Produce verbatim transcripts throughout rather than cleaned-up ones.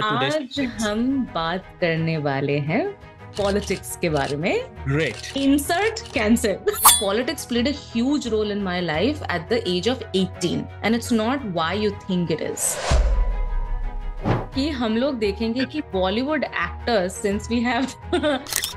आज हम बात करने वाले हैं पॉलिटिक्स के बारे में. Great. Insert cancer. Politics played a huge role in my life at the age of eighteen, and it's not why you think it is. कि हम लोग देखेंगे कि Bollywood actors, since we have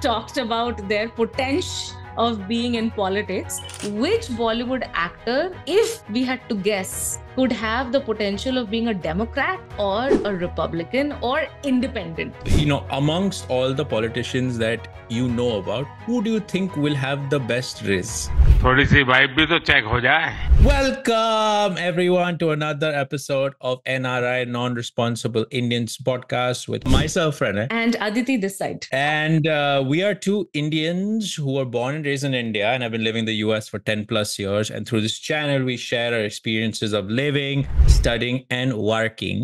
talked about their potential of being in politics, which Bollywood actor, if we had to guess, could have the potential of being a Democrat or a Republican or independent? You know, amongst all the politicians that you know about, who do you think will have the best race? थोड़ी सी vibe भी तो check हो जाए. Welcome everyone to another episode of N R I Non-Responsible Indians podcast with myself, Pranay, and Aditi this side. And uh, we are two Indians who were born and raised in India and have been living in the U S for ten plus years. And through this channel, we share our experiences of living living, studying and working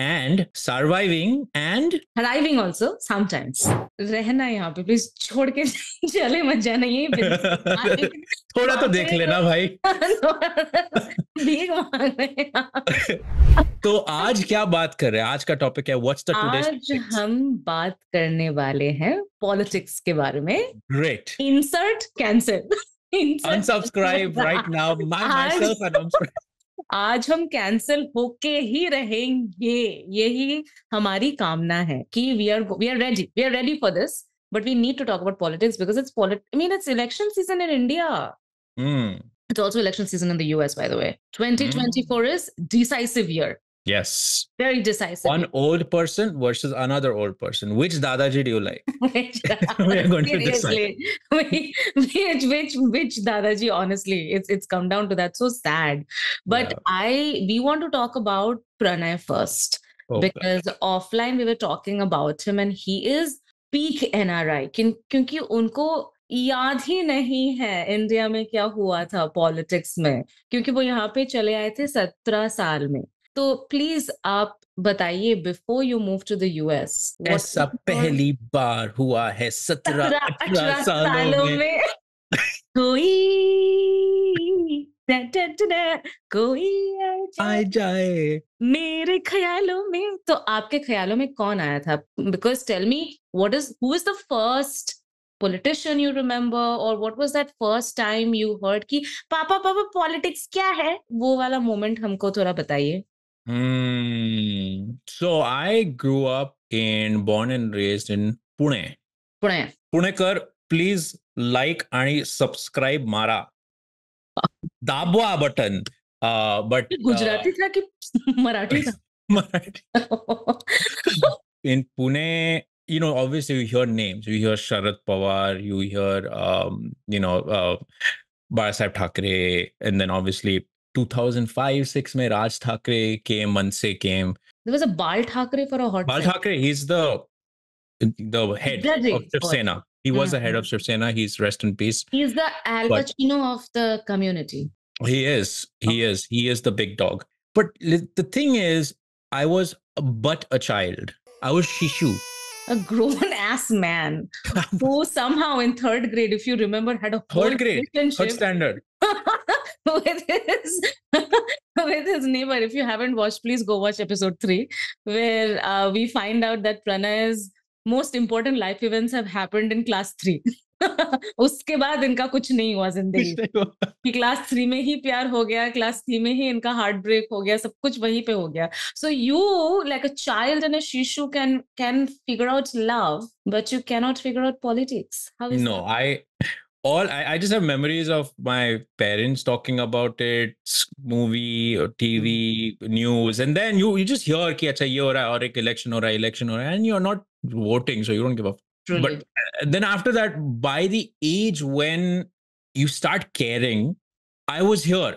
and surviving and thriving also sometimes. रहना यहाँ पे please छोड़ के चले मत जाना. ये थोड़ा तो देख लेना भाई. भीख मांग रहे हैं. तो आज क्या बात कर रहे हैं? आज का टॉपिक है व्हाट्स द टुडे. आज हम बात करने वाले हैं पॉलिटिक्स के बारे में. Great. Insert cancel. Unsubscribe right now. My myself unsubscribe. आज हम कैंसिल होके ही रहेंगे, यही हमारी कामना है कि we are we are ready we are ready for this, but we need to talk about politics because it's I mean it's election season in India. It's also election season in the US by the way. twenty twenty-four is decisive year. Yes. Very decisive. One old person versus another old person. Which Dadaji do you like? We are going seriously to decide. Which, which, which Dadaji, honestly, it's it's come down to that. So sad. But yeah. I, we want to talk about Pranay first. Oh, because God. Offline we were talking about him and he is peak N R I. क्योंकि उनको याद ही नहीं है India में क्या हुआ था politics में, क्योंकि वो यहाँ पे चले आए थे सत्रह साल में. तो प्लीज आप बताइए before you move to the US. ऐसा पहली बार हुआ है सत्रह अठारह सालों में. कोई दा, दा, दा, दा, कोई आ जाए मेरे ख्यालों में. तो आपके ख्यालों में कौन आया था? Because tell me what is who is the first politician you remember, or what was that first time you heard कि पापा पापा politics क्या है? वो वाला moment हमको थोड़ा बताइए. Hmm. So I grew up in, born and raised in Pune. Pune. Punekar, please like and subscribe mara. दाबवा बटन. Uh, but गुजराती था कि मराठी था? Marathi. In Pune. You know, obviously you hear names, you hear Sharat Pawar, you hear, um, you know, uh, Basant Thakre, and then obviously two thousand five, six mein Raj Thakre came, Manse came. There was a Bal Thakre for a hot Bal time. Thakre, he's the the head Bloody. of Shiv Sena. He was uh-huh. the head of Shiv Sena. He's rest in peace. He's the Al Pacino but of the community. He is. He oh. is. He is the big dog. But the thing is, I was but a child. I was Shishu. A grown-ass man who somehow in third grade, if you remember, had a whole third grade, relationship third standard with his with his neighbor. If you haven't watched, please go watch episode three, where uh, we find out that Pranay's most important life events have happened in class three. उसके बाद इनका कुछ नहीं हुआ जिंदगी कि class three में ही प्यार हो गया, क्लास थ्री में ही इनका हार्ट ब्रेक हो गया, सब कुछ वहीं पे हो गया. So you like a child and a शिशु can can figure out love but you can not figure out politics. How is no I All I, I just have memories of my parents talking about it, movie or T V news, and then you you just hear ki acha ye ho raha hai, aur ek election ho raha hai, election ho raha hai, and you're not voting, so you don't give up. Truly. But uh, then after that, by the age when you start caring, I was here.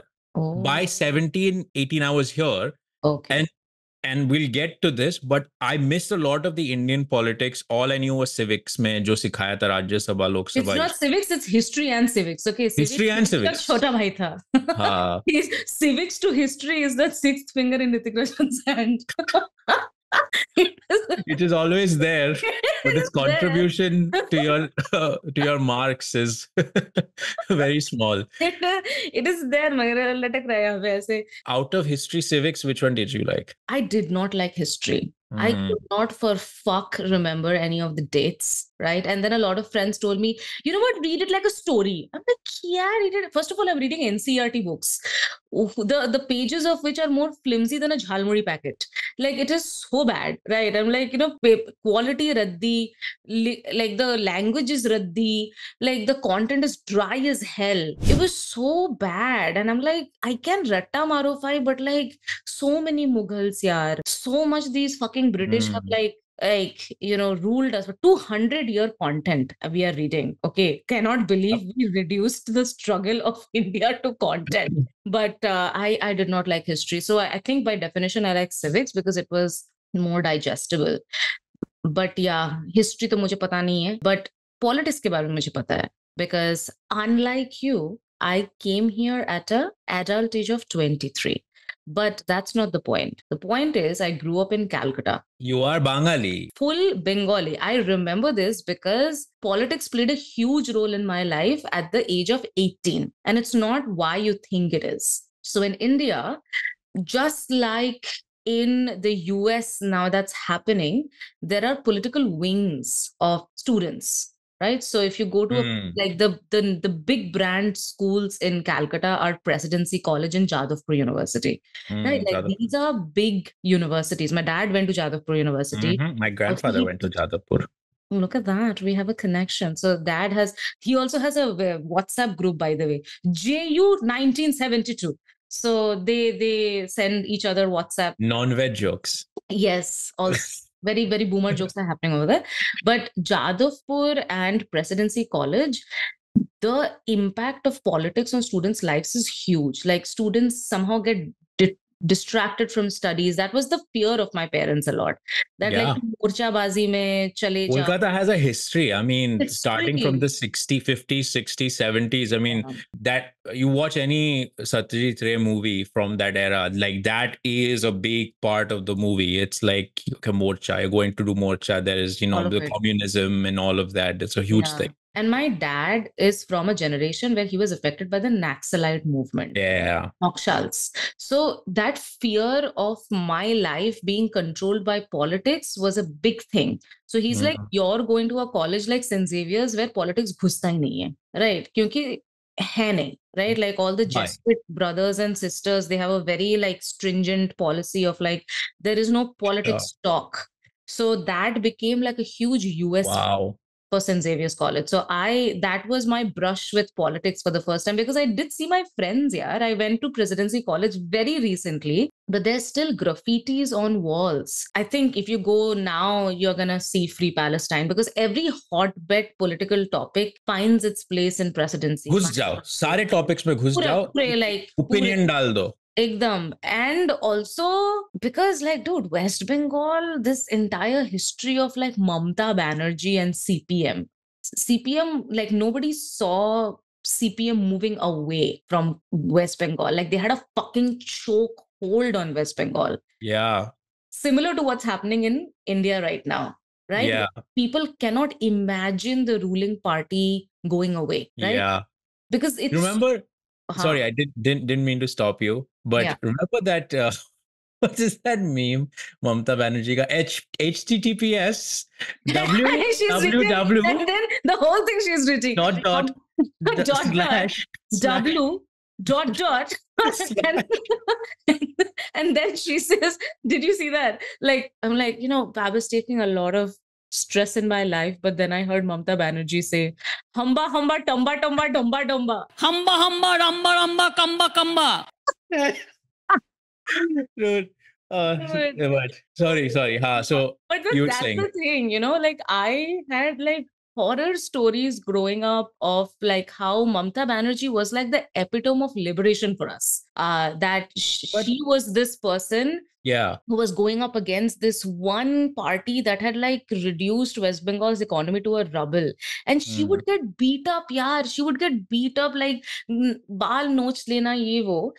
Oh. By seventeen, eighteen, I was here. Okay. And and we'll get to this, but I missed a lot of the Indian politics. All I knew was civics mein jo sikhaya tha Rajya Sabha, Lok Sabha. It's not civics, it's history and civics. Okay, civics, history and civics. Chota bhai tha. Haan. His, civics to history is the sixth finger in Hrithik Roshan's hand. It is always there, but its contribution to your uh, to your marks is very small. It is there, magar latak raha hai waise. Out of history, civics, which one did you like? I did not like history. Mm-hmm. I could not for fuck remember any of the dates, right? And then a lot of friends told me, you know what, read it like a story. I'm like, yeah, read it. First of all, I'm reading N C E R T books, the, the pages of which are more flimsy than a jhalmuri packet. Like, it is so bad, right? I'm like, you know, quality raddi, li- like the language is raddi, like the content is dry as hell. It was so bad. And I'm like, I can ratta maro fai, but like so many Mughals, yaar. So much these fucking British mm. have like like you know ruled us for two hundred year content we are reading. Okay, cannot believe we reduced the struggle of India to content. But uh, I I did not like history, so I, I think by definition I like civics because it was more digestible. But yeah, history to mujhe pata nahi hai, but politics ke baare mein mujhe pata hai because unlike you, I came here at a adult age of twenty-three. But that's not the point. The point is, I grew up in Calcutta. You are Bengali. Full Bengali. I remember this because politics played a huge role in my life at the age of eighteen. And it's not why you think it is. So in India, just like in the U S now that's happening, there are political wings of students. Right. So if you go to mm. a, like the, the the big brand schools in Calcutta are Presidency College and Jadavpur University. Mm, right. Like Jadavpur. These are big universities. My dad went to Jadavpur University. Mm-hmm. My grandfather he, went to Jadavpur. Look at that. We have a connection. So dad has, he also has a WhatsApp group, by the way, J U nineteen seventy-two. So they, they send each other WhatsApp. Non-veg jokes. Yes. Also. Very, very boomer jokes are happening over there. But Jadavpur and Presidency College, the impact of politics on students' lives is huge. Like students somehow get di- distracted from studies. That was the fear of my parents a lot. That yeah. like Murcha Bazi mein chale ja. Kolkata has a history. I mean, history. Starting from the sixties, fifties, sixties, seventies. I mean, yeah. that you watch any Satyajit Ray movie from that era, like that is a big part of the movie. It's like, okay, Morcha, you're going to do Morcha. There is, you know, the it. communism and all of that. It's a huge yeah. thing. And my dad is from a generation where he was affected by the Naxalite movement. Yeah. Naxals. So that fear of my life being controlled by politics was a big thing. So he's yeah. like, you're going to a college like Saint Xavier's where politics ghustai nahi hai. Right. Kyunki hai nahi. Right. Like all the Jesuit brothers and sisters, they have a very like stringent policy of like, there is no politics yeah. talk. So that became like a huge U S. Wow. For Saint Xavier's College. So I, that was my brush with politics for the first time because I did see my friends yaar. I went to Presidency College very recently, but there's still graffitis on walls. I think if you go now, you're going to see Free Palestine because every hotbed political topic finds its place in Presidency. Ghus jao. Sare topics mein ghus jao. Like, opinion dal do. Ekdam. And also because like, dude, West Bengal, this entire history of like Mamata Banerjee and C P M. C P M, like nobody saw C P M moving away from West Bengal. Like they had a fucking choke hold on West Bengal. Yeah. Similar to what's happening in India right now. Right? Yeah. People cannot imagine the ruling party going away. Right? Yeah. Because it's... Remember... Uh-huh. Sorry, I did, didn't didn't mean to stop you, but yeah. remember that uh, what is that meme? Mamata Banerjee ka H- HTTPS W W and then the whole thing she's written dot dot dot slash, slash W dot dot and, and then she says, "Did you see that?" Like I'm like, you know, Bab is taking a lot of stress in my life, but then I heard Mamata Banerjee say, "Hamba hamba tamba tamba tamba tamba hamba hamba ramba ramba kamba kamba." Dude, uh, but sorry, sorry. Ha, so but you were that's saying the thing, you know, like I had like horror stories growing up of like how Mamata Banerjee was like the epitome of liberation for us. Uh, that she but, was this person. Yeah, who was going up against this one party that had like reduced West Bengal's economy to a rubble. And she mm. would get beat up, yaar. She would get beat up like, baal noch lena ye wo.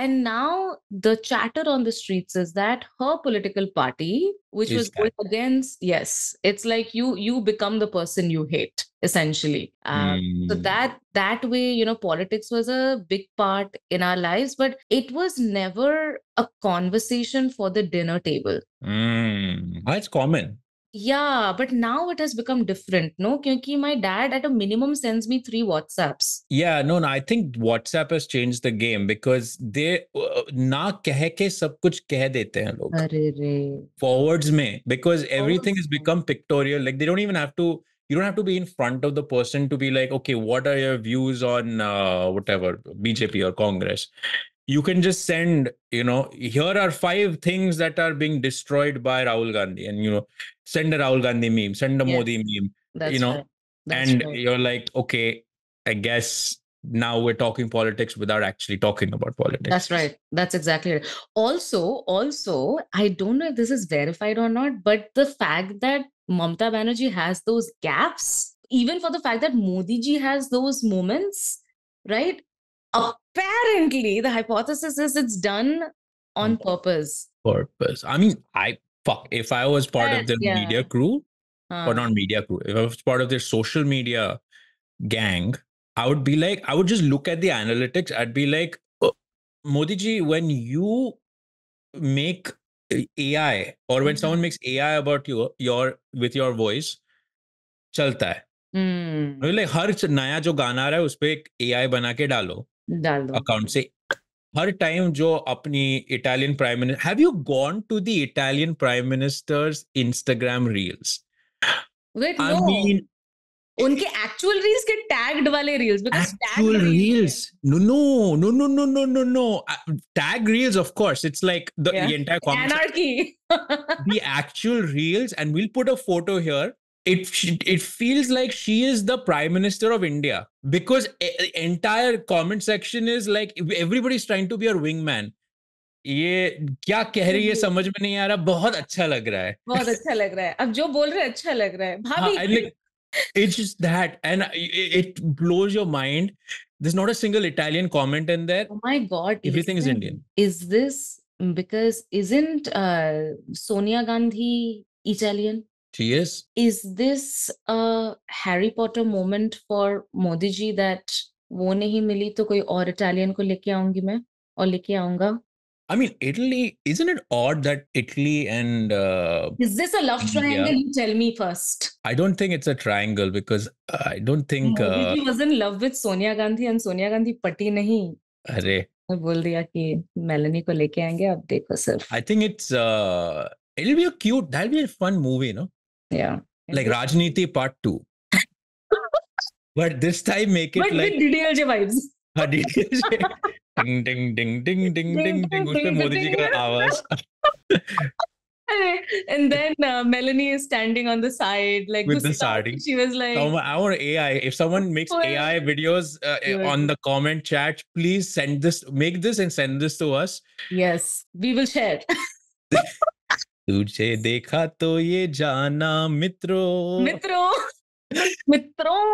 And now the chatter on the streets is that her political party, which is was going against, yes, it's like you you become the person you hate, essentially. Um, mm. So that that way, you know, politics was a big part in our lives, but it was never a conversation for the dinner table. Mm. That's common. Yeah, but now it has become different, no? Because my dad at a minimum sends me three WhatsApps. Yeah, no, no, I think WhatsApp has changed the game because they uh, na कह के सब कुछ कह देते हैं लोग. अरे रे. Forwards में, because everything has become pictorial. Like they don't even have to. You don't have to be in front of the person to be like, okay, what are your views on uh, whatever B J P or Congress? You can just send, you know, here are five things that are being destroyed by Rahul Gandhi. And, you know, send a Rahul Gandhi meme, send a yes. Modi meme, That's you know, right. and right. you're like, okay, I guess now we're talking politics without actually talking about politics. That's right. That's exactly right. Also, also, I don't know if this is verified or not, but the fact that Mamata Banerjee has those gaps, even for the fact that Modi ji has those moments, right? Apparently, the hypothesis is it's done on purpose. Purpose. I mean, I fuck. If I was part yeah, of the yeah. media crew, huh. or not media crew, if I was part of their social media gang, I would be like, I would just look at the analytics. I'd be like, oh, Modi ji, when you make A I or when mm-hmm. someone makes A I about you, your with your voice, chalta hai. Hmm. Like, हर नया जो गाना आ रहा है उस पे एक A I बना के डालो डाल दो अकाउंट से हर टाइम जो अपनी Italian prime minister have you gone to the Italian prime minister's Instagram reels wait no उनके एक्चुअल रील्स के टैग्ड वाले reels because actual reels no no no no no no no no tag reels of course it's like the entire comms anarchy the actual reels and we'll put a photo here. It it feels like she is the Prime Minister of India because a, entire comment section is like everybody's trying to be her wingman. ये क्या कह रही है समझ में नहीं आ रहा बहुत अच्छा लग रहा है बहुत अच्छा लग रहा है अब जो बोल रहे अच्छा लग रहा है भाभी हाँ, like, it's just that and it, it blows your mind. There's not a single Italian comment in there. Oh my God. Everything is, is Indian. Is this because isn't uh, Sonia Gandhi Italian? She is. Is this a Harry Potter moment for Modi ji that wo nahi mili to koi aur Italian ko leke aaungi main aur leke aaunga? I mean, Italy, isn't it odd that Italy and... Uh, is this a love triangle? Yeah. You tell me first. I don't think it's a triangle because I don't think... Modi uh, ji was in love with Sonia Gandhi and Sonia Gandhi pati nahi. Arre. Bol diya ki Melanie ko leke aayenge, ab dekho sirf. I think it's... Uh, it'll be a cute... That'll be a fun movie, no? Yeah. Like Rajniti part two. But this time make it but like... But with D D L J vibes. Haan, D D L J. Ding, ding, ding, ding, ding, ding, ding. Usme Modi ji ka awaaz. And then uh, Melanie is standing on the side. Like with the sardine. She was like... Someone, I want A I. If someone makes well, A I videos uh, well. on the comment chat, please send this, make this and send this to us. Yes. We will share. तुझे देखा तो ये जाना मित्रों मित्रों मित्रों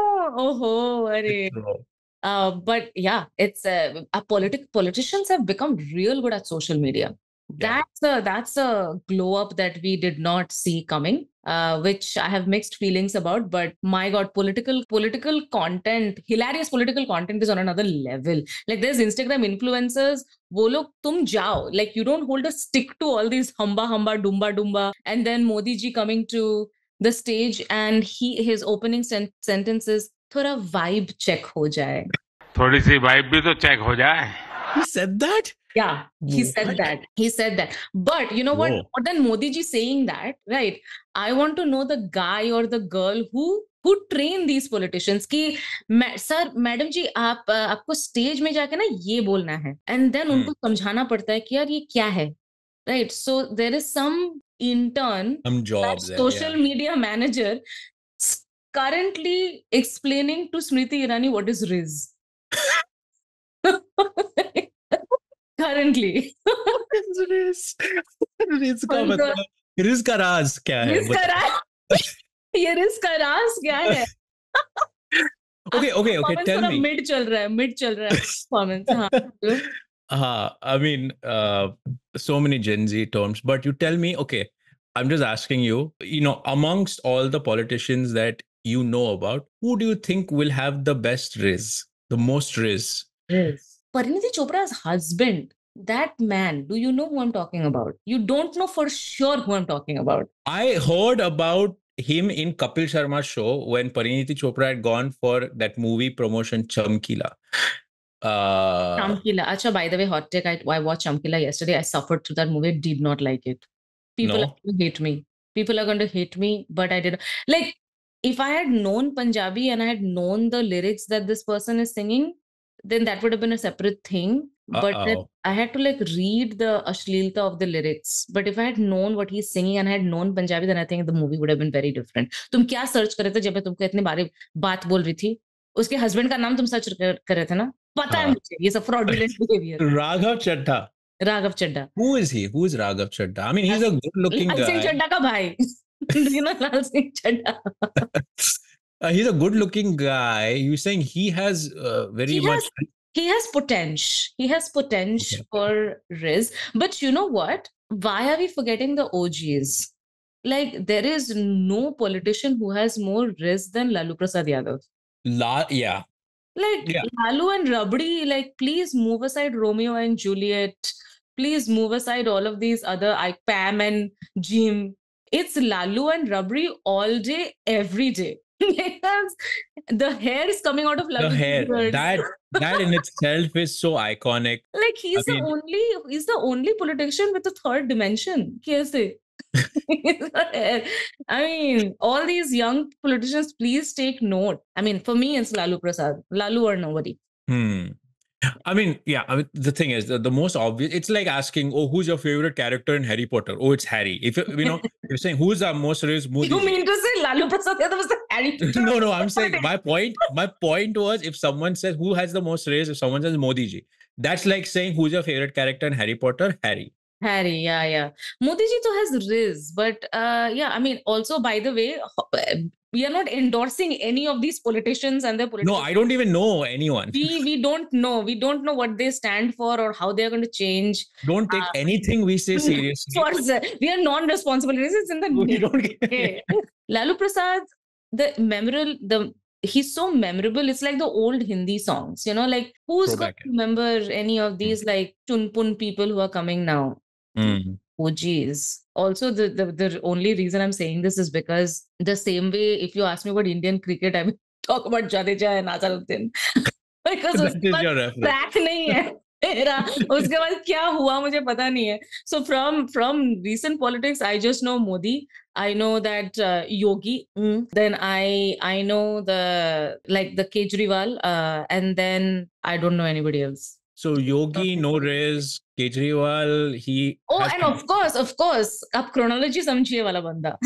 ओहो अरे but yeah it's uh, our politic politicians have become real good at social media. That's yeah. a that's a glow up that we did not see coming, uh, which I have mixed feelings about. But my God, political political content, hilarious political content is on another level. Like there's Instagram influencers, wo log tum jao. Like you don't hold a stick to all these hamba hamba, dumba dumba, and then Modi ji coming to the stage and he his opening sen- sentence is thoda vibe check ho jaye. Thodi si vibe bhi to check ho jaye. He said that. Yeah, he said what? that. He said that. But you know what? Whoa. More than Modi ji saying that, right? I want to know the guy or the girl who who train these politicians. Ki, ma, sir, madam ji, aap uh, आपको stage में जाके ना ये बोलना है. And then hmm. उनको समझाना पड़ता है कि यार ये क्या है, right? So there is some intern, some jobs, social yeah. media manager currently explaining to Smriti Irani what is Riz. Currently, Riz का मतलब Riz का राज क्या है? Riz का राज ये Riz का राज क्या है? Okay, okay, okay. Tell me. Mid चल रहा है, mid चल रहा है performance. हाँ. Uh, I mean, uh, so many Gen Z terms, but you tell me, okay, I'm just asking you, you know, amongst all the politicians that you know about, who do you think will have the best riz, the most riz? Riz. Pariniti Chopra's husband, that man, do you know who I'm talking about? You don't know for sure who I'm talking about. I heard about him in Kapil Sharma's show when Pariniti Chopra had gone for that movie promotion, Chamkila. Uh, Chamkila. Acha, by the way, hot take. I, I watched Chamkila yesterday. I suffered through that movie. Did not like it. People no. are going to hate me. People are going to hate me. But I didn't. Like, if I had known Punjabi and I had known the lyrics that this person is singing, then that would have been a separate thing. Uh-oh. But I had to like read the Ashlilta of the lyrics. But if I had known what he's singing and I had known Punjabi, then I think the movie would have been very different. तुम क्या search कर रहे थे जब मैं तुमको इतने बारे बात बोल रही थी? उसके हस्बैंड का नाम तुम सर्च कर रहे थे ना? पता है मुझे ये सब fraudulent behavior. Raghav Chadha. Raghav Chadha. Who is he? Who is Raghav Chadha? I mean, he's a good-looking guy. लाल सिंह चड्ढा का भाई. You know Lal Singh Chaddha. He's a good-looking guy. You're saying he has uh, very he much. Has, he has potential. He has potential for riz. But you know what? Why are we forgetting the O Gs? Like, there is no politician who has more riz than Lalu Prasad Yadav. La, yeah. Like, yeah. Lalu and Rabri, like, please move aside Romeo and Juliet. Please move aside all of these other, like, Pam and Jim. It's Lalu and Rabri all day, every day. Because the hair is coming out of Lalu. The hair. Birds. That, that in itself is so iconic. Like, he's I the mean... only, he's the only politician with a third dimension. Kaise? I mean, all these young politicians, please take note. I mean, for me, it's Lalu Prasad. Lalu or nobody. Hmm. I mean, yeah, I mean, the thing is, the, the most obvious, it's like asking, oh, who's your favorite character in Harry Potter? Oh, it's Harry. If you, you know, you're saying, who's our most serious movie? You mean to say Lalu Prasad Yadav was the Harry Potter? No, no, I'm saying my point, my point was if someone says, who has the most serious, if someone says Modi ji, that's like saying, who's your favorite character in Harry Potter? Harry. Harry, yeah, yeah. Modi ji too has riz, but uh, yeah, I mean, also, by the way, we are not endorsing any of these politicians and their politicians. No, I don't even know anyone. We we don't know. We don't know what they stand for or how they are going to change. Don't take uh, anything we say seriously. We are non-responsible. This is in the name. Lalu Prasad, the memorable, the he's so memorable. It's like the old Hindi songs, you know, like who's going to remember any of these mm. like Chunpun people who are coming now? Mm. Oh, geez. Also, the, the, the only reason I'm saying this is because the same way, if you ask me about Indian cricket, I will talk about Jadeja and Naxalite. Because that is your reference. Track nahi hai. Uske baad kya hua, mujhe pata nahi hai. So from, from recent politics, I just know Modi. I know that uh, Yogi. Mm. Then I I know the like the Kejriwal. Uh, and then I don't know anybody else. So Yogi, no riz, Kejriwal, he... Oh, and to... of course, of course. Ab chronology samjhiye wala banda.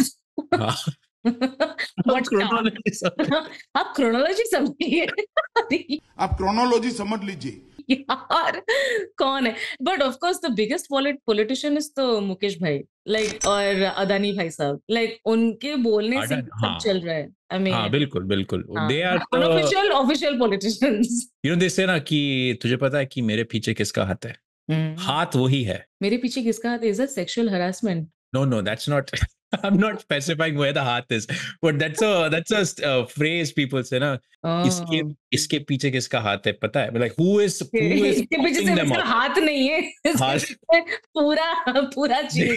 Ab chronology samjhiye. Ab chronology samjhiye. Ab chronology samajh lijiye. Yaar, kaun hai? But of course, the biggest polit- politician is to Mukesh bhai. Like, or Adani bhai sahab. Like, unke bolne se sab chal raha hai. I mean, haan, bilkul, bilkul. Haan, they are the unofficial, official politicians. You know, they say na ki, tujhe pata hai ki mere piche kiska haath hai. Hmm. Haath wohi hai. Mere piche kiska haath is a sexual harassment. No, no, that's not. I'm not specifying where the haath is, but that's a that's a uh, phrase people say na. Oh. Iske iske piche kiska haath hai, pata hai. But like who is who is iske piche se iska haath nahi hai. Haath pura pura cheez.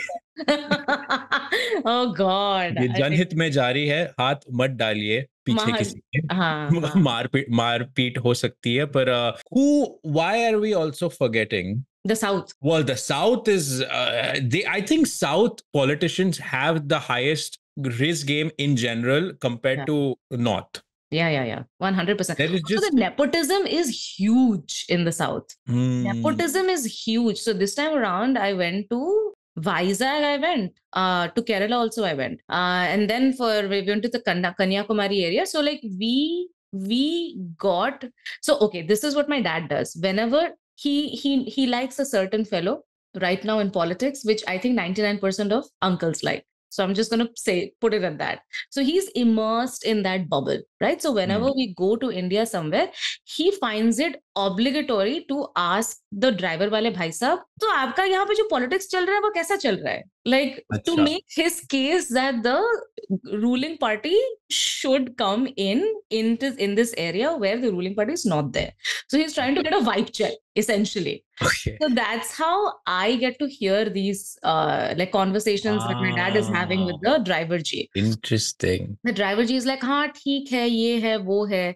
Oh God. Ye जनहित में जारी है हाथ मत डालिए पीछे किसी के मार पीट मार पीट हो सकती है पर who why are we also forgetting? The South. Well, the South is, uh, they, I think South politicians have the highest risk game in general compared yeah. to North. Yeah, yeah, yeah. one hundred percent. There is just... So the nepotism is huge in the South. Mm. Nepotism is huge. So this time around, I went to Vizag, I went. Uh, to Kerala also, I went. Uh, and then for, we went to the Kanyakumari area. So like we, we got, so okay, this is what my dad does. Whenever He he he likes a certain fellow right now in politics, which I think ninety-nine percent of uncles like. So I'm just going to say, put it at that. So he's immersed in that bubble, right? So whenever mm. we go to India somewhere, he finds it obligatory to ask the driver wale bhai sahab, to aapka yahan pe jo politics chal raha hai, wo kaisa chal raha hai? Like Achha. To make his case that the ruling party should come in, in this, in this area where the ruling party is not there. So he's trying to get a vibe check, essentially. Okay. So that's how I get to hear these uh, like conversations ah, that my dad is having with the driver G. Interesting. The driver G is like, haan, theek hai, ye hai, wo hai.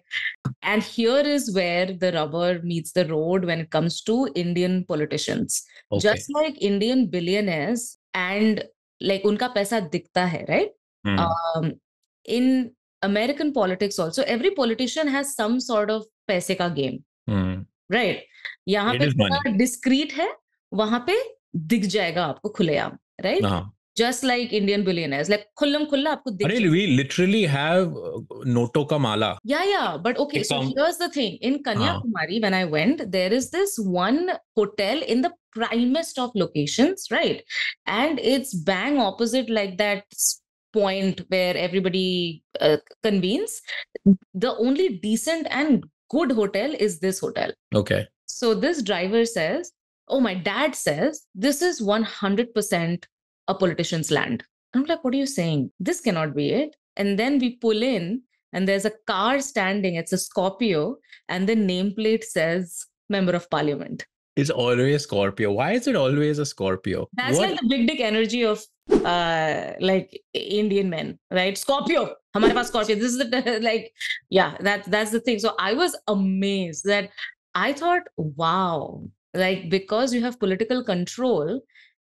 And here is where the rubber meets the road when it comes to Indian politicians. Okay. Just like Indian billionaires and like unka paisa dikhta hai, right? Hmm. Um, in American politics also, every politician has some sort of paise ka game. Hmm. Right? Yahan pe thoda discreet hai, wahan pe dikh jayega aapko khuleyam, right? Uh-huh. Just like Indian billionaires, like khullam khulla aapko dikh jayega. We literally have Noto ka mala. Yeah, yeah. But okay, so here's the thing. In Kanyakumari, uh-huh. when I went, there is this one hotel in the primest of locations, right? And it's bang opposite like that point where everybody uh, convenes. The only decent and good hotel is this hotel. Okay. So this driver says, oh, my dad says, this is one hundred percent a politician's land. I'm like, what are you saying? This cannot be it. And then we pull in and there's a car standing. It's a Scorpio. And the nameplate says Member of Parliament. It's always Scorpio. Why is it always a Scorpio? That's what? Like the big dick energy of uh, like Indian men, right? Scorpio. Hamare paas Scorpio. This is the, like, yeah, that, that's the thing. So I was amazed that I thought, wow, like because you have political control,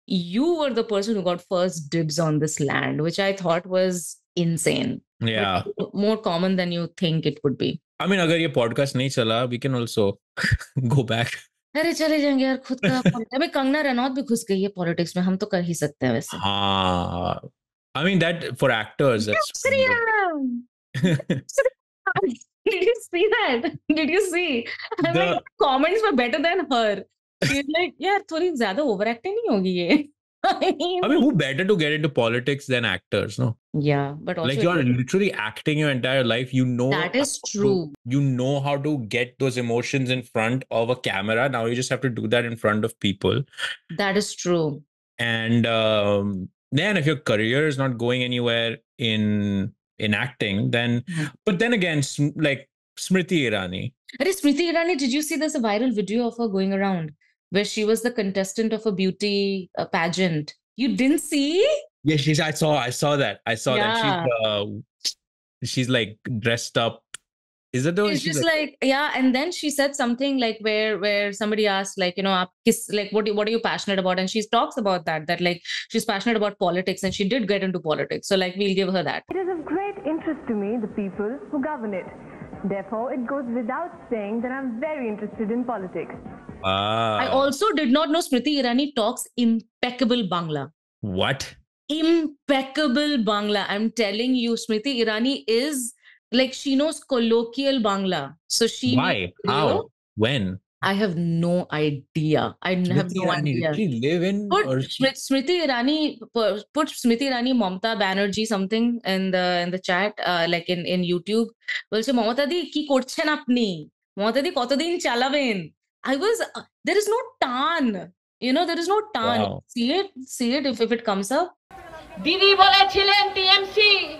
you were the person who got first dibs on this land, which I thought was insane. Yeah. But more common than you think it would be. I mean, agar ye podcast nahi chala, we can also go back. अरे चले जाएंगे यार खुद का अबे कंगना रनौत भी घुस गई है पॉलिटिक्स में हम तो कर ही सकते हैं वैसे हाँ I mean that for actors did you see that did you see the... like, comments were better than her she's like यार थोड़ी ज़्यादा overacting नहीं होगी ये I mean, who better to get into politics than actors, no? Yeah, but also... Like, you're literally acting your entire life. You know... That is true. You know how to get those emotions in front of a camera. Now you just have to do that in front of people. That is true. And um, then if your career is not going anywhere in in acting, then... But then again, like, Smriti Irani. Hey, Smriti Irani, did you see there's a viral video of her going around? Where she was the contestant of a beauty uh, pageant. You didn't see? Yeah, she's, I saw I saw that. I saw yeah. that. She's, uh, she's like dressed up. Is it the She's, she's just like, like, yeah. And then she said something like where where somebody asked like, you know, aap kis, like, what, what are you passionate about? And she talks about that, that like she's passionate about politics and she did get into politics. So like, we'll give her that. It is of great interest to me, the people who govern it. Therefore, it goes without saying that I'm very interested in politics. Ah. I also did not know Smriti Irani talks impeccable Bangla. What? Impeccable Bangla. I'm telling you, Smriti Irani is like, she knows colloquial Bangla. So she... Why? How? When? I have no idea. I Smriti have no Irani, idea. She live in... Put or she... Smriti Irani, put Smriti Irani, Mamata Banerjee something in the in the chat, uh, like in, in YouTube. Well, she Mamata di ki korchen apni. Mamata di koto din chalaben. I was... Uh, there is no tan. You know, there is no tan. Wow. See it? See it if, if it comes up? Didi bole chilen T M C.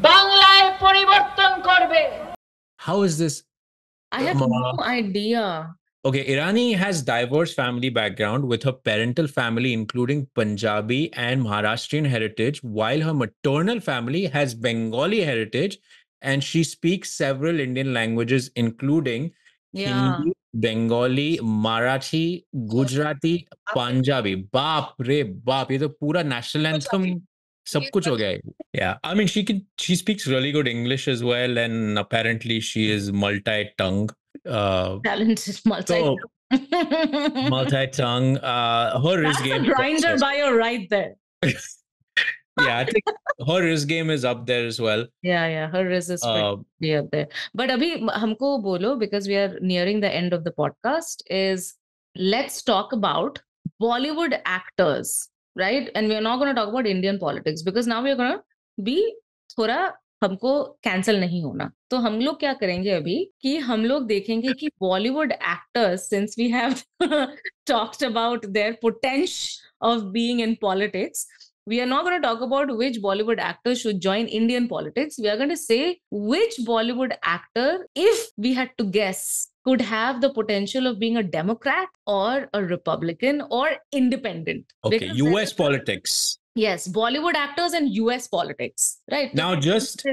Banglae poriborton korbe. How is this? I have Mama. no idea. Okay, Irani has diverse family background with her parental family including Punjabi and Maharashtrian heritage, while her maternal family has Bengali heritage and she speaks several Indian languages including yeah. Hindi, Bengali, Marathi, Gujarati, Punjabi. Baap re baap, ye to pura national anthem. Sab kuch ho gaya. Yeah, I mean, she can. She speaks really good English as well, and apparently she is multi-tongue. Uh, Talented multi-tongue. So, multi-tongue. Uh, her risk game. That's a grinder bio right there. Yeah, I think her risk game is up there as well. Yeah, yeah, her risk is uh, pretty up there. But abhi humko bolo because we are nearing the end of the podcast. Is let's talk about Bollywood actors. right? And we're not going to talk about Indian politics because now we're going to be थोड़ा हमको cancel नहीं होना. तो हम लोग क्या करेंगे अभी कि हम लोग देखेंगे कि Bollywood actors, since we have talked about their potential of being in politics, we are not going to talk about which Bollywood actor should join Indian politics. We are going to say which Bollywood actor, if we had to guess, could have the potential of being a Democrat or a Republican or independent. Okay, because U S politics. Yes, Bollywood actors and U S politics. Right. Now just,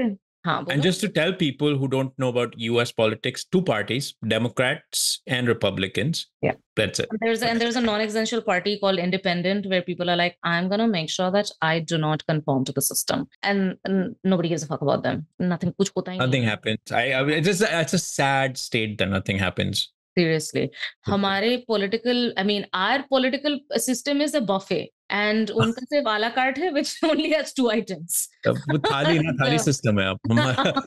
and just to tell people who don't know about U S politics, two parties, Democrats and Republicans. Yeah. That's it. And there's, a, and there's a non-essential party called Independent where people are like, I'm going to make sure that I do not conform to the system. And, and nobody gives a fuck about them. Nothing, kuch hota hi nahi. Nothing happens. I, I it's, just, it's a sad state that nothing happens. Seriously. Hamare political, I mean, our political system is a buffet. And unka sirf a la carte hai, which only has two items. वो थाली ना थाली system है.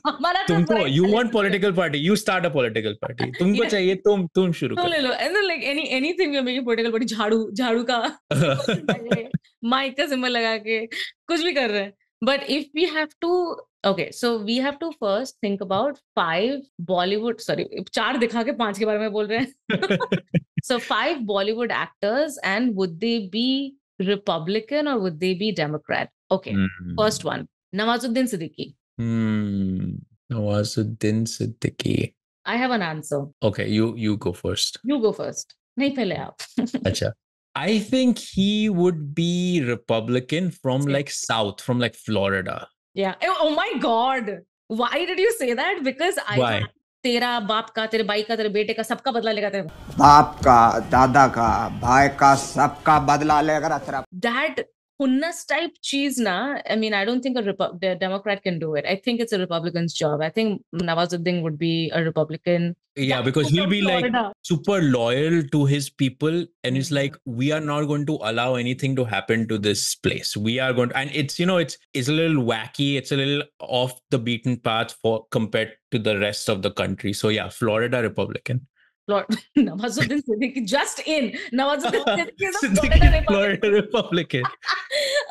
तुमको you want political party, you start a political party. तुमको चाहिए तुम तुम शुरू करो. ले लो. And then like any anything you make a political party, झाड़ू झाड़ू का माइक का सिंबल लगा के कुछ भी कर रहे हैं. But if we have to, okay, so we have to first think about five Bollywood, sorry, चार दिखा के पांच के बारे में बोल रहे हैं. So five Bollywood actors and would they be Republican or would they be Democrat? Okay, mm-hmm. First one, Nawazuddin Siddiqui. Mm, Nawazuddin Siddiqui. I have an answer. Okay, you you go first. You go first. नहीं पहले आप. अच्छा. I think he would be Republican from like South, from like Florida. Yeah. Oh my God. Why did you say that? Because I. Why? तेरा बाप का, तेरे भाई का, तेरे बेटे का सबका बदला लेगा तेरा. बाप का, दादा का, भाई का सबका बदला लेगा तेरा. That Hunnas type cheese na. I mean, I don't think a Repu- the Democrat can do it. I think it's a Republican's job. I think Nawazuddin would be a Republican. Yeah, because he'll be like super loyal to his people. And it's like, we are not going to allow anything to happen to this place. We are going to, and it's, you know, it's, it's a little wacky. It's a little off the beaten path for compared to the rest of the country. So yeah, Florida Republican. Lord, Nawazuddin Siddiqui just in. Nawazuddin Siddiqui is a Florida, Florida Republican.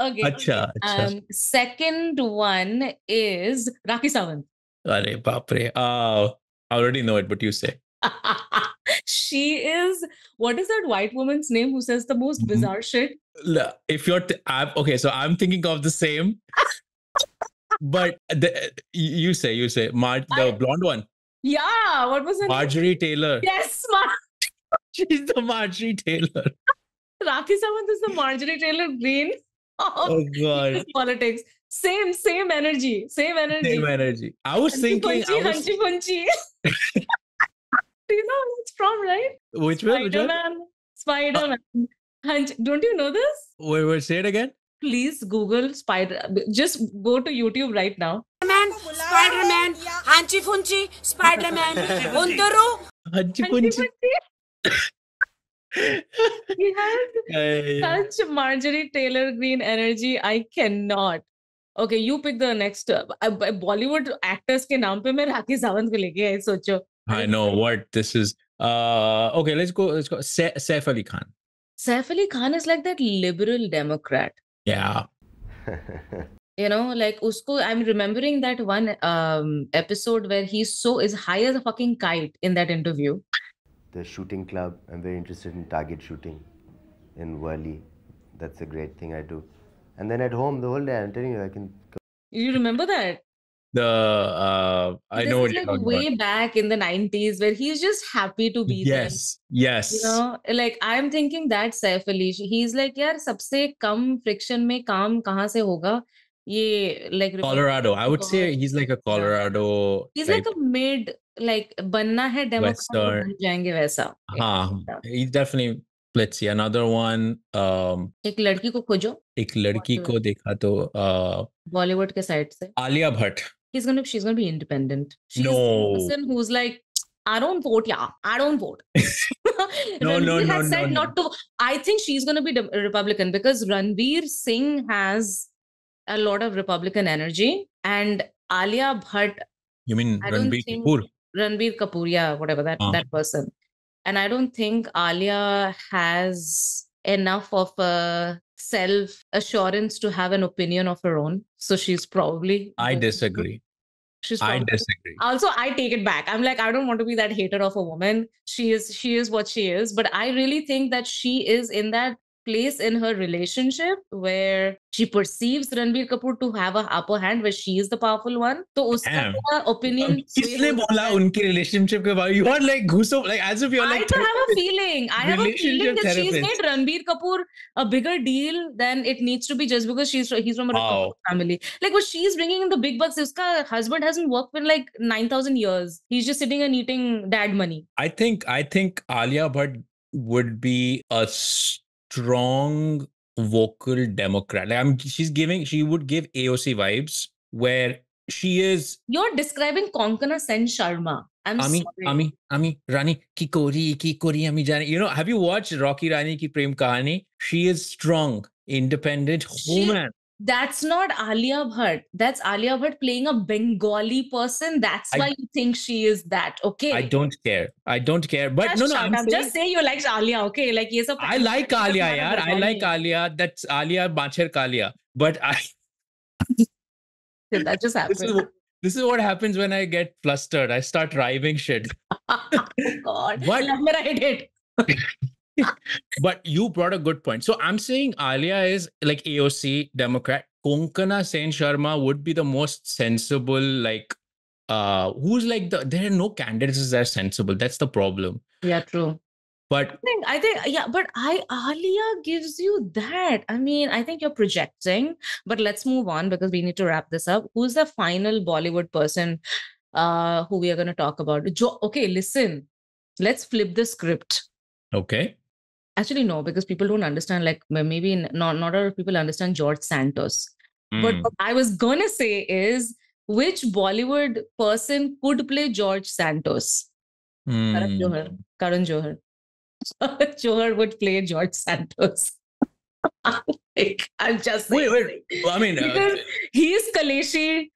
Okay. Achha, achha. Um, second one is Rakhi Sawant. Arey baapre. Uh, I already know it, but you say. She is, what is that white woman's name who says the most bizarre shit? If you're, th- I'm, okay, so I'm thinking of the same. But the, you say, you say, Mar- the I- blonde one. Yeah, what was her Marjorie name? Taylor. Yes, Mar- she's the Marjorie Taylor. Rakhi Sawant is the Marjorie Taylor Green of oh, God. politics. Same, same energy, same energy. Same energy. I was Hanchi thinking... Punchy, I was... Hanchi Punchy. Do you know who it's from, right? Which one? Spider-Man. Spider-Man. Uh, Hunch- Don't you know this? Wait, wait, say it again. Please Google Spider... Just go to YouTube right now. Spider-Man, Hanchi Funchi, Spider-Man, Undaru. Hanchi Funchi. He has such Marjorie Taylor Green energy. I cannot. Okay, you pick the next. Uh, Bollywood actors ke naam pe main Rakhi Sawant ko leke aayi socho. I know what this is. Uh, okay, let's go. Let's go. Sa- Saif Ali Khan. Saif Ali Khan is like that liberal Democrat. Yeah. You know, like usko, I'm remembering that one um, episode where he's so is high as a fucking kite in that interview. The shooting club. I'm very interested in target shooting in Worli. That's a great thing I do. And then at home the whole day, I'm telling you, I can. You remember that? The uh, I this know is what like way about. Back in the nineties where he's just happy to be there. Yes, yes. You know, like I'm thinking that Saif Ali, he's like, yaar, sabse kam friction mein kaam kahan se hoga? Yeah, like Colorado. I would say he's like a Colorado. He's type. Like a mid, like banna hai Democrat. जाएंगे वैसा. हाँ, he definitely. Let's see another one. Um, एक लड़की को खोजो. एक लड़की को देखा तो. Bollywood के side से. Alia Bhatt. He's gonna, she's gonna be independent. She's no. A person who's like, I don't vote, yeah. I don't vote. no, no, no, has no, said no. Not to. I think she's gonna be de- Republican because Ranbir Singh has a lot of Republican energy and Alia Bhatt. You mean Ranbir Kapoor? Ranbir Kapoor, yeah, whatever, that, uh-huh. that person. And I don't think Alia has enough of a self-assurance to have an opinion of her own. So she's probably... I disagree. She's probably, I disagree. Also, I take it back. I'm like, I don't want to be that hater of a woman. She is, she is what she is. But I really think that she is in that place in her relationship where she perceives Ranbir Kapoor to have an upper hand, where she is the powerful one. So uska opinion... Kisne bola unki relationship ke baare? You are like ghuso, like as if you are like... I have a feeling. I have a feeling that she's made Ranbir Kapoor a bigger deal than it needs to be just because she's he's from a wow. family. Like what she's bringing in the big bucks, uska husband hasn't worked in like nine thousand years. He's just sitting and eating dad money. I think, I think Alia Bhatt would be a... St- strong vocal Democrat. Like I'm, she's giving, she would give A O C vibes where she is. You're describing Konkana Sen Sharma. I'm Ami, sorry. Ami, Ami, Rani ki kori, ki kori, Ami Jani. You know, have you watched Rocky Rani ki Prem Kahani? She is strong, independent woman. That's not Alia Bhatt. That's Alia Bhatt playing a Bengali person. That's I, why you think she is that. Okay. I don't care. I don't care. But just no, no. I'm saying, just say you like Alia. Okay. Like, yes, I like Alia. Yaar. I like Alia. That's Alia Bhatt Kalia. But I. That just happened. This is, this is what happens when I get flustered. I start rhyming shit. Oh, God. But I hate it. But you brought a good point. So I'm saying Alia is like A O C Democrat. Konkana Sen Sharma would be the most sensible, like, uh, who's like, the there are no candidates that are sensible. That's the problem. Yeah, true. But I think, I think yeah, but I Alia gives you that. I mean, I think you're projecting, but let's move on because we need to wrap this up. Who's the final Bollywood person uh, who we are going to talk about? Jo- okay, listen, let's flip the script. Okay. Actually, no, because people don't understand, like maybe not, not a lot of people understand George Santos. Mm. But what I was going to say is, which Bollywood person could play George Santos? Mm. Karan Johar. Karan Johar. Johar would play George Santos. I'm, like, I'm just saying. Wait, wait. Well, I mean, uh... he is Kaleshi.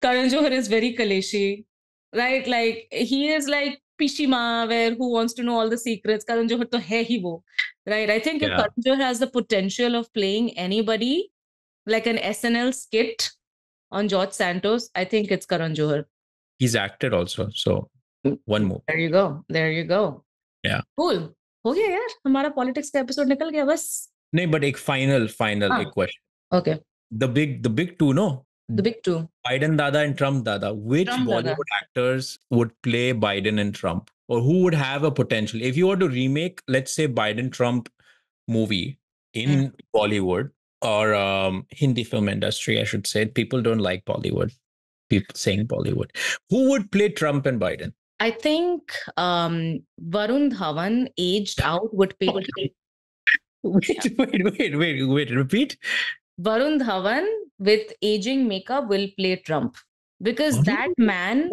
Karan Johar is very Kaleshi. Right? Like, he is like Pishima, where who wants to know all the secrets. Karan Johar to hai hi wo, right? I think yeah. Karan Johar has the potential of playing anybody, like an S N L skit on George Santos. I think it's Karan Johar. He's acted also, so one more. There you go. There you go. Yeah. Cool. Ho gaya yaar. Hamara politics ka episode nikal gaya bas. Nahin, but ek final, final ah. ek question. Okay. The big, the big two, no? The big two. Biden Dada and Trump Dada. Which Trump Bollywood Dada. actors would play Biden and Trump? Or who would have a potential? If you were to remake, let's say, Biden-Trump movie in mm. Bollywood or um, Hindi film industry, I should say. People don't like Bollywood. People saying Bollywood. Who would play Trump and Biden? I think um, Varun Dhawan, aged out, would play... Okay. Wait, wait, wait, wait, wait. Repeat. Varun Dhawan with aging makeup will play Trump because that man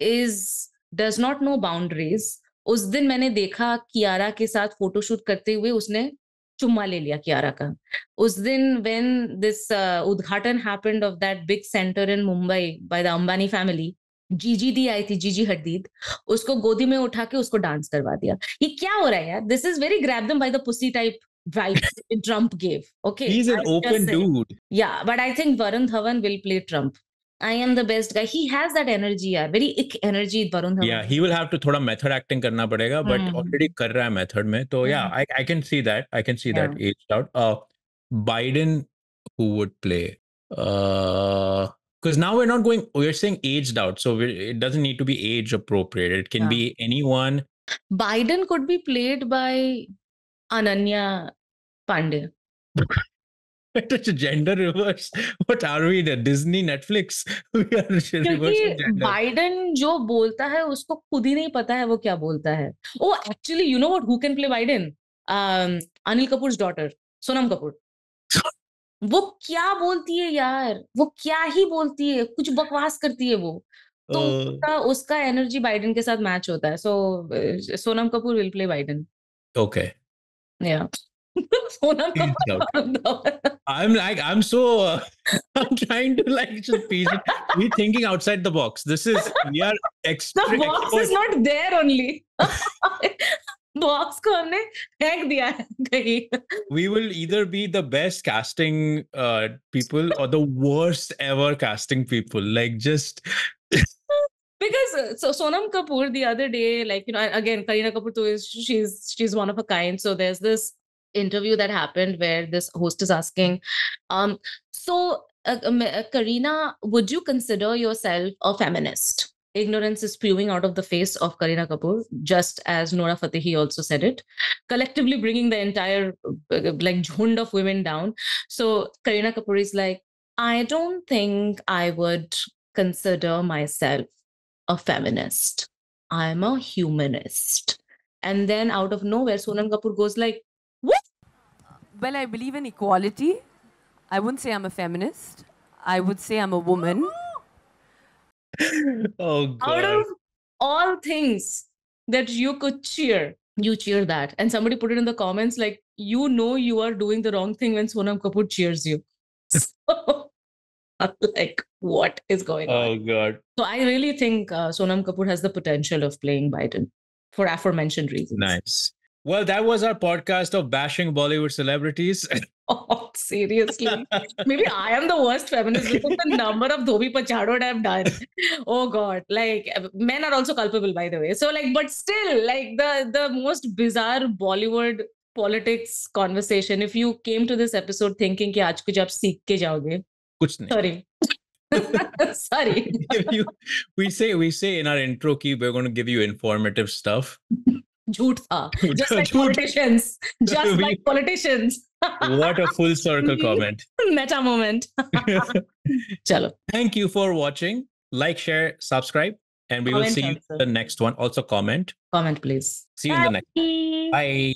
is does not know boundaries. उस दिन मैंने देखा कियारा के साथ photoshoot करते हुए उसने चुम्मा ले लिया कियारा का. उस दिन when this uh, Udghatan happened of that big center in Mumbai by the Ambani family, Gigi दी आई थी, Gigi Hadid, उसको गोदी में उठा के उसको डांस करवा दिया. ये क्या हो रहा है यार? This is very grab them by the pussy type. Right, Trump gave. Okay, he's an open dude. Yeah, but I think Varun Dhawan will play Trump. I am the best guy. He has that energy, yeah. Very ick energy, Varun Dhawan. Yeah, he will have to thoda method acting karna padega, but hmm. already kar raha hai method mein. So yeah, hmm. I, I can see that. I can see yeah. that aged out. Uh, Biden, who would play? Because uh, now we're not going. We're saying aged out, so it doesn't need to be age appropriate. It can yeah. be anyone. Biden could be played by Ananya Pandey. It's a gender reverse. What are we? The Disney, Netflix? We are reversing gender. Biden जो बोलता है उसको खुद ही नहीं पता है वो क्या बोलता है. Oh, actually, you know what? Who can play Biden? Um, Anil Kapoor's daughter, Sonam Kapoor. वो क्या बोलती है यार? वो क्या ही बोलती है? कुछ बकवास करती है वो. तो उसका उसका एनर्जी बाइडेन के साथ मैच होता है. So Sonam Kapoor will play Biden. Okay. Yeah. I'm like, I'm so, uh, I'm trying to like, just piece it. We're thinking outside the box. This is, we are extra. The box expert. Is not there only. Box को हमने फेंक दिया है कहीं. We will either be the best casting uh, people or the worst ever casting people. Like just. Because so Sonam Kapoor the other day, like, you know, again, Kareena Kapoor too is, she's, she's one of a kind. So there's this interview that happened where this host is asking, um, so uh, uh, Kareena, would you consider yourself a feminist? Ignorance is spewing out of the face of Kareena Kapoor, just as Nora Fatehi also said it, collectively bringing the entire uh, like jhund of women down. So Kareena Kapoor is like, I don't think I would consider myself a feminist. I'm a humanist. And then out of nowhere, Sonam Kapoor goes like, what? Well, I believe in equality. I wouldn't say I'm a feminist. I would say I'm a woman. Oh, God. Out of all things that you could cheer, you cheer that. And somebody put it in the comments like, you know you are doing the wrong thing when Sonam Kapoor cheers you. So... like, what is going oh, on? Oh, God. So I really think uh, Sonam Kapoor has the potential of playing Biden for aforementioned reasons. Nice. Well, that was our podcast of bashing Bollywood celebrities. Oh, seriously. Maybe I am the worst feminist. Look at the number of dhobi pachadod I've done. Oh, God. Like, men are also culpable, by the way. So, like, but still, like, the, the most bizarre Bollywood politics conversation. If you came to this episode thinking ki aaj kuch aap seekh ke jaoge, कुछ नहीं. Sorry. Sorry. you, we say we say in our intro ki we're going to give you informative stuff. Jhoot tha. Just like politicians. Just we, like politicians. What a full circle comment. Meta moment. Chalo. Thank you for watching. Like, share, subscribe, and we comment will see you in the next one. Also comment. Comment, please. See you Bye. In the next one. Bye.